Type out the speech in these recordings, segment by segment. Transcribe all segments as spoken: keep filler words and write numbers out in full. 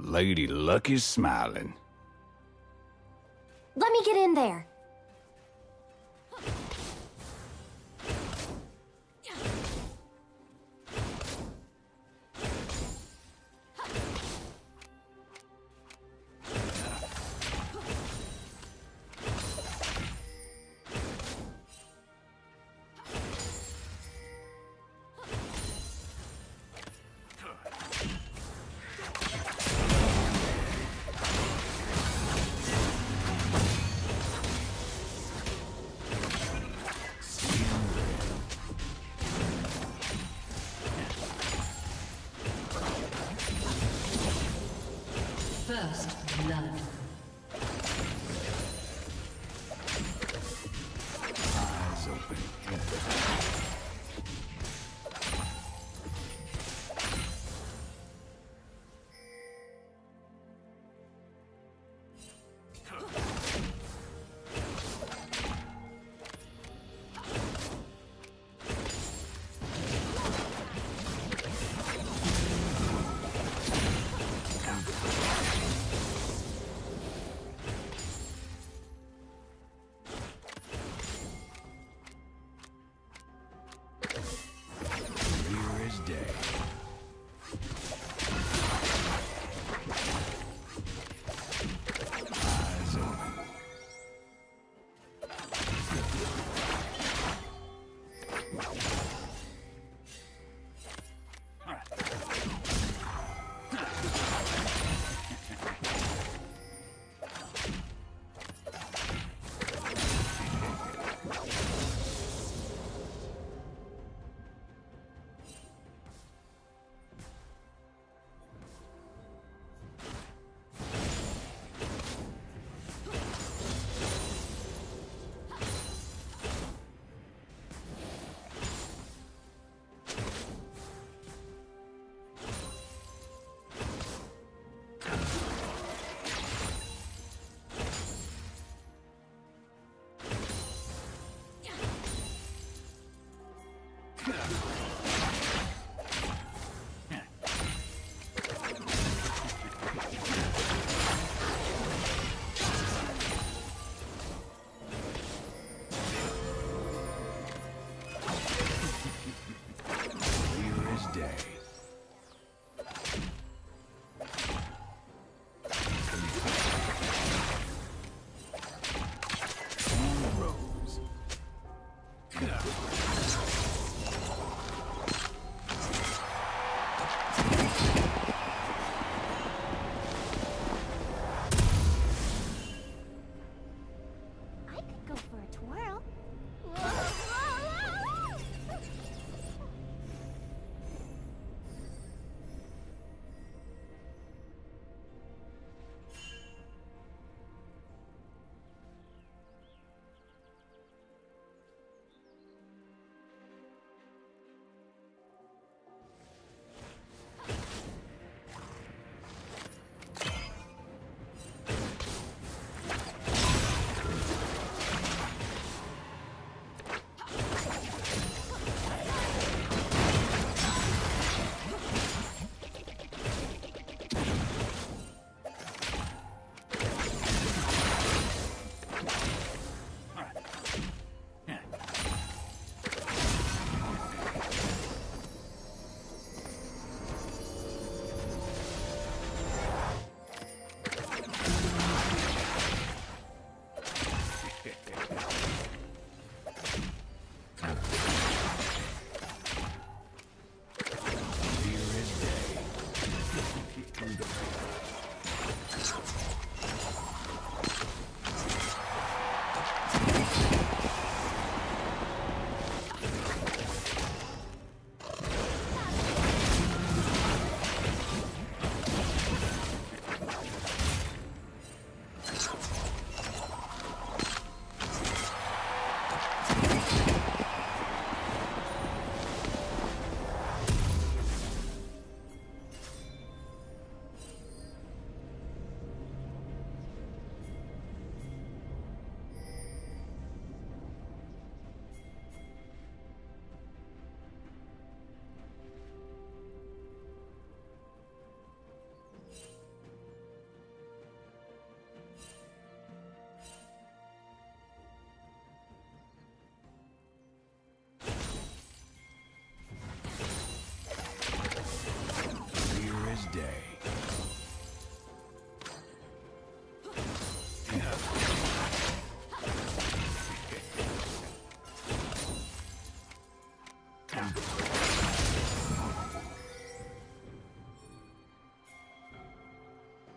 Lady Luck is smiling. Let me get in there. First blood.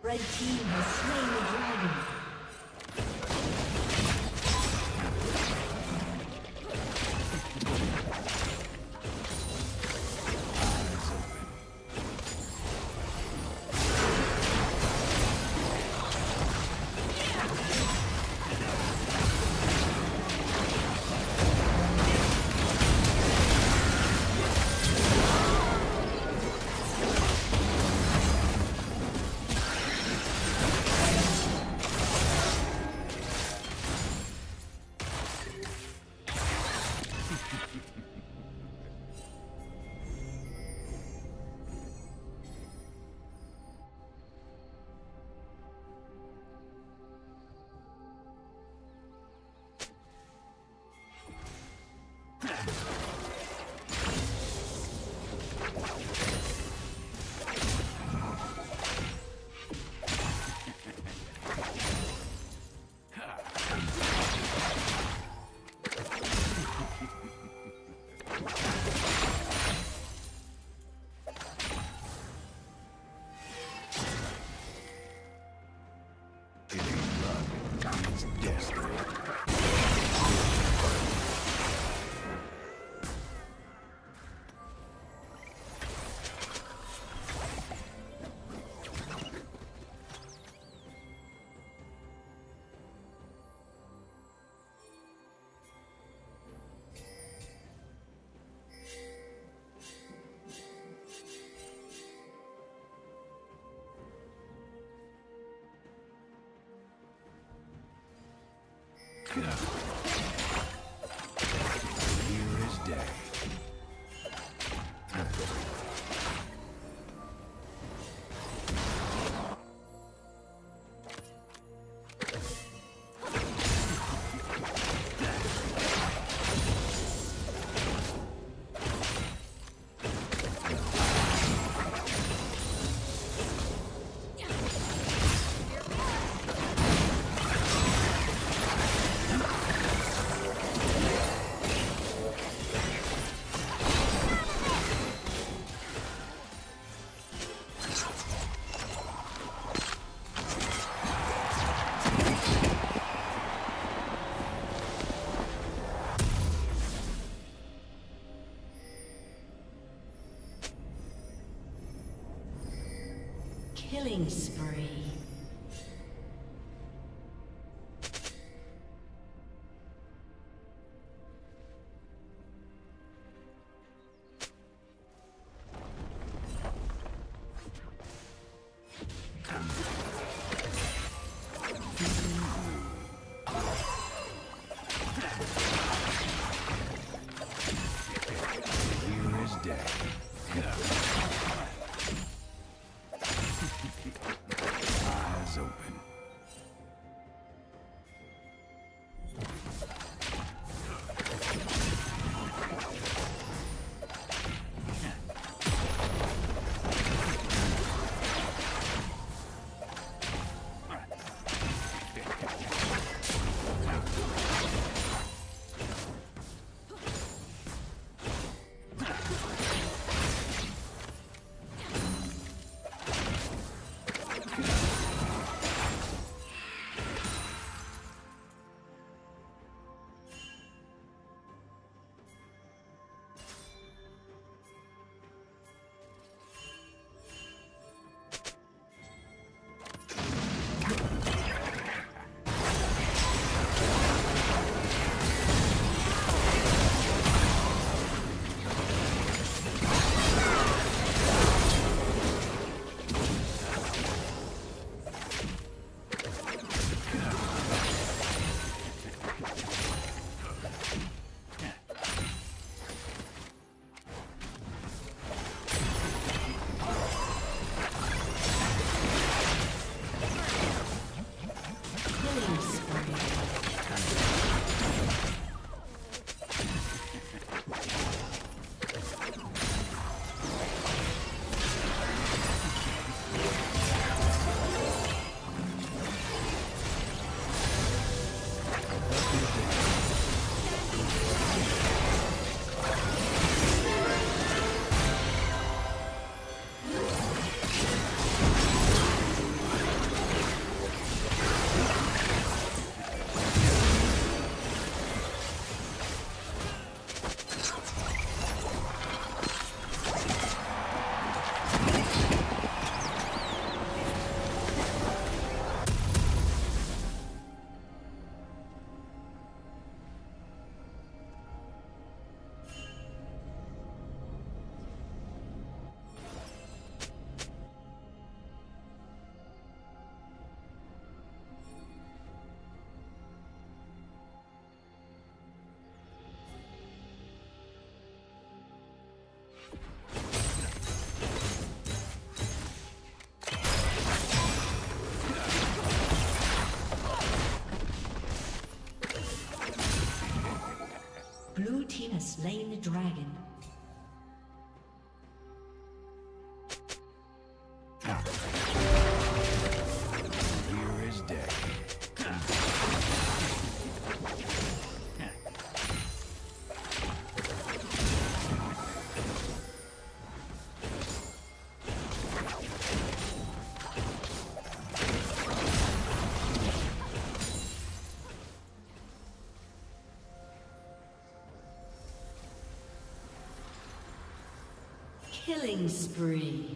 Red team has slain the dragon. Here is death. Killing spree. Here is death. I dragon. Killing spree.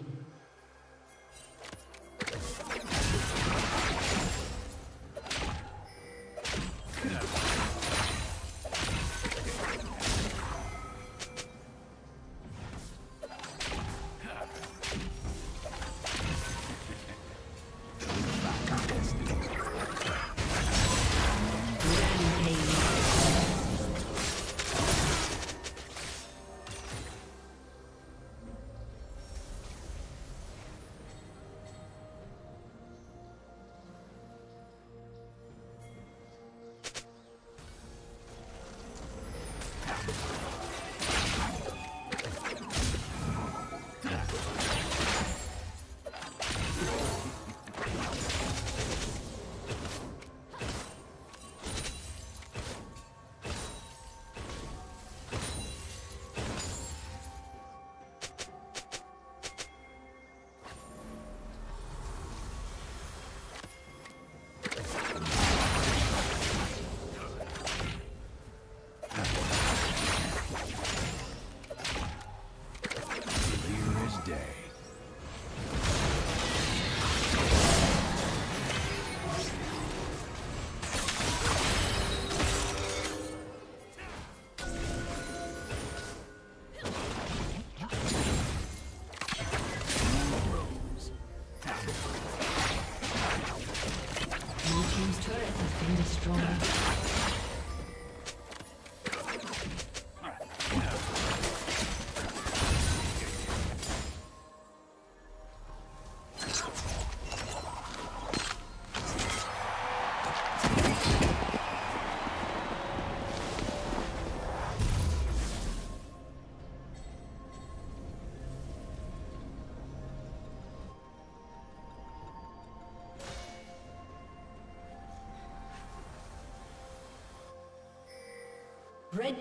Red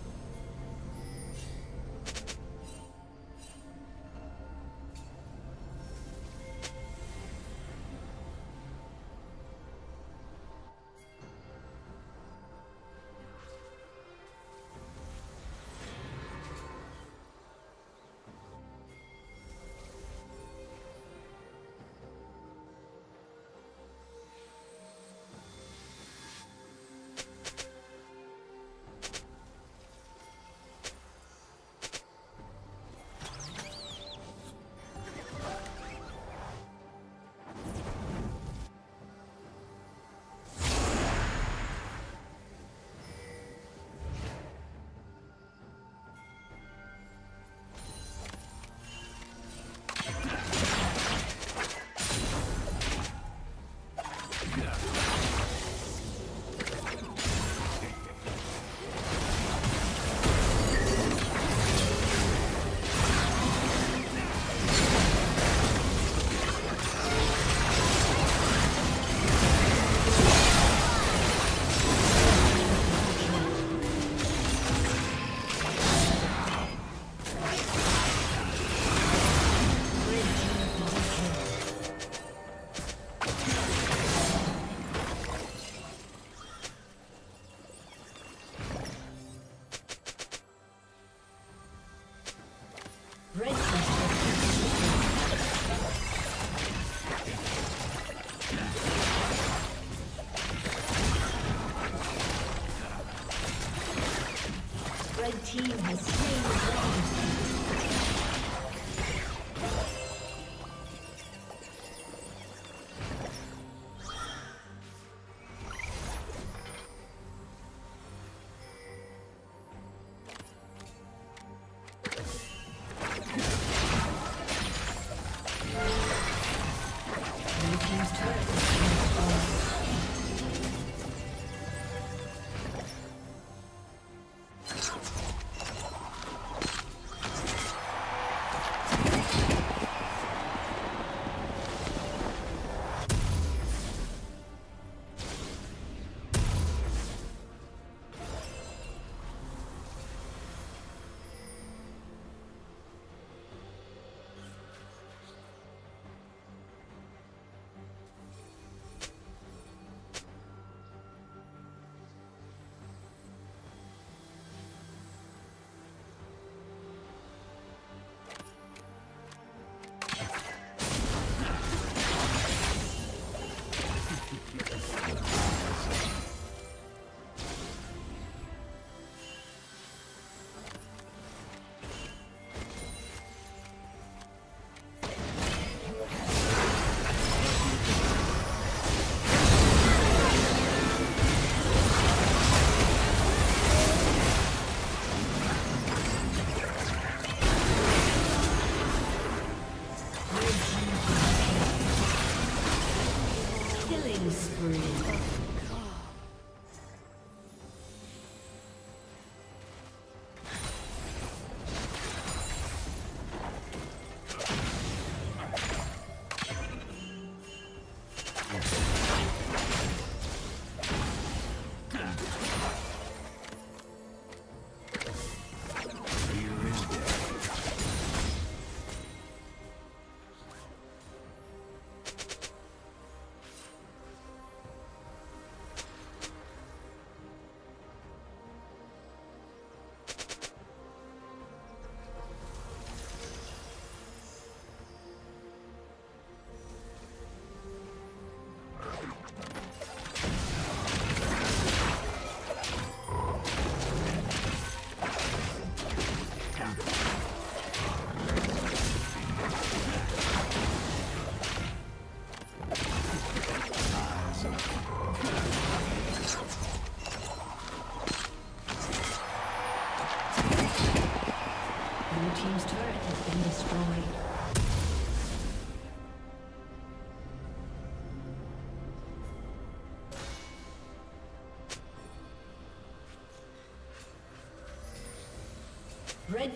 Red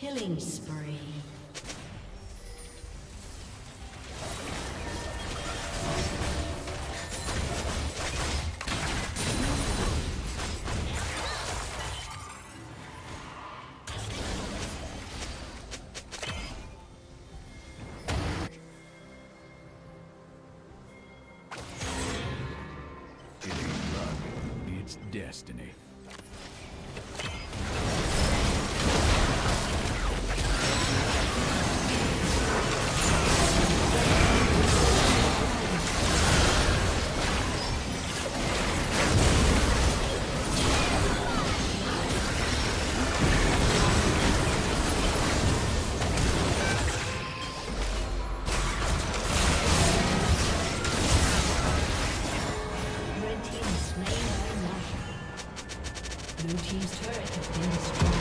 Killing spree. It's destiny. We'll be right back. Blue team's turret has been destroyed.